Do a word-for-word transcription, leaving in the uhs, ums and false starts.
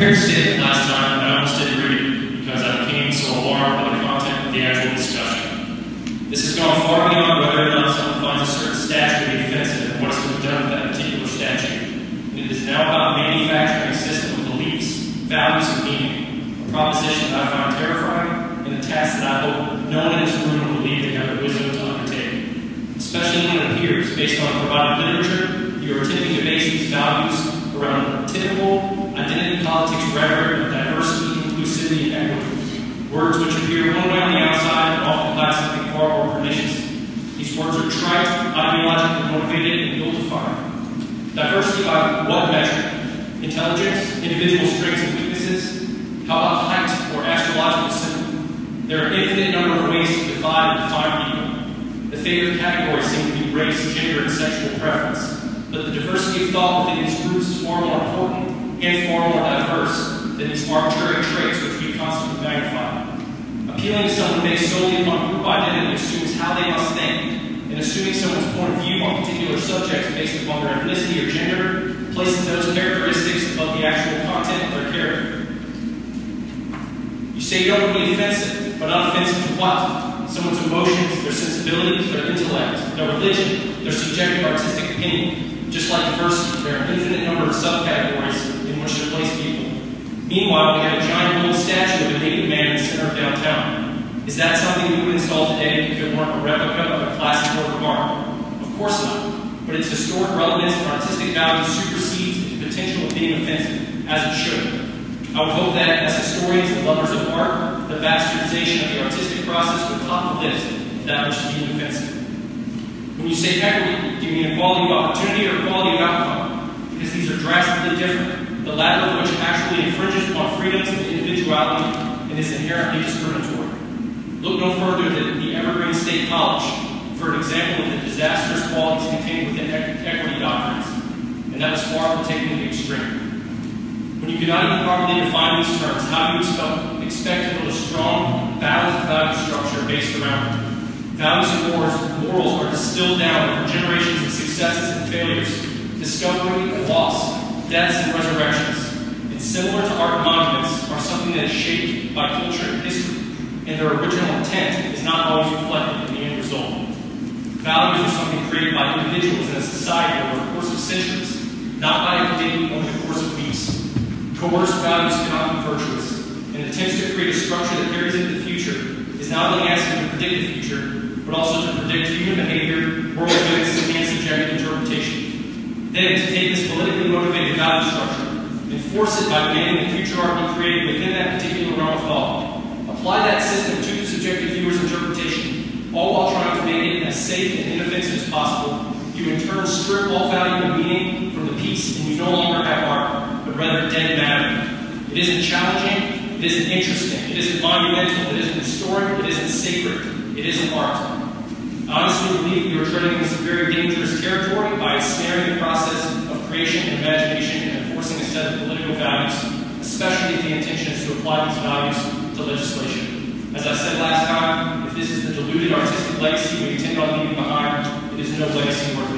prepared statement last time, but I almost didn't read it because I became so alarmed by the content of the actual discussion. This has gone far beyond whether or not someone finds a certain statute to be offensive and what is to be done with that particular statute. It is now about manufacturing a system of beliefs, values, and meaning, a proposition that I find terrifying and a task that I hope no one in this room will believe they have the wisdom to undertake, especially when it appears, based on provided literature, you are attempting to base these values around typical identity politics rhetoric of diversity, inclusivity, and equity. Words which appear one way on the outside and often lack something far more pernicious. These words are trite, ideologically motivated, and ill-defined. Diversity by what measure? Intelligence, individual strengths and weaknesses? How about height or astrological symbol? There are an infinite number of ways to divide and define people. The favored categories seem to be race, gender, and sexual preference. But the diversity of thought within these groups is far more important and far more diverse than these arbitrary traits which we constantly magnify. Appealing to someone based solely upon group identity assumes how they must think, and assuming someone's point of view on particular subjects based upon their ethnicity or gender places those characteristics above the actual content of their character. You say you don't want to be offensive, but not offensive to what? Someone's emotions, their sensibilities, their intellect, their religion, their subjective artistic opinion. Just like diversity, there are an infinite number of subcategories in which to place people. Meanwhile, we have a giant gold statue of a naked man in the center of downtown. Is that something we would install today if it weren't a replica of a classic work of art? Of course not, but its historic relevance and artistic value supersedes the potential of being offensive, as it should. I would hope that, as historians and lovers of art, the bastardization of the artistic process would top the list of that which is deemed offensive. When you say equity, do you mean equality of opportunity or equality of outcome? Because these are drastically different, the latter of which actually infringes upon freedoms of individuality and is inherently discriminatory. Look no further than the Evergreen State College for an example of the disastrous qualities contained within equity doctrines, and that was far from taking the extreme. When you cannot even properly define these terms, how do you expect to build a strong, balanced value structure based around them? Values and morals, morals are distilled down over generations of successes and failures, discovery, loss, deaths, and resurrections. And similar to art monuments are something that is shaped by culture and history, and their original intent is not always reflected in the end result. Values are something created by individuals in a society over the course of centuries, not by a day over the course of weeks. Coerced values cannot be virtuous, and attempts to create a structure that carries into the future is not only asking to predict the future, but also to predict human behavior, world events, and subjective interpretation. Then, to take this politically motivated value structure and force it by demanding the future art be created within that particular realm of thought. Apply that system to the subjective viewer's interpretation, all while trying to make it as safe and inoffensive as possible. You in turn strip all value and meaning from the piece, and you no longer have art, but rather dead matter. It isn't challenging, it isn't interesting, it isn't monumental, it isn't historic, it isn't sacred. It isn't art. I honestly believe we are treading into some very dangerous territory by ensnaring the process of creation and imagination and enforcing a set of political values, especially if the intention is to apply these values to legislation. As I said last time, if this is the diluted artistic legacy we intend on leaving behind, it is no legacy worth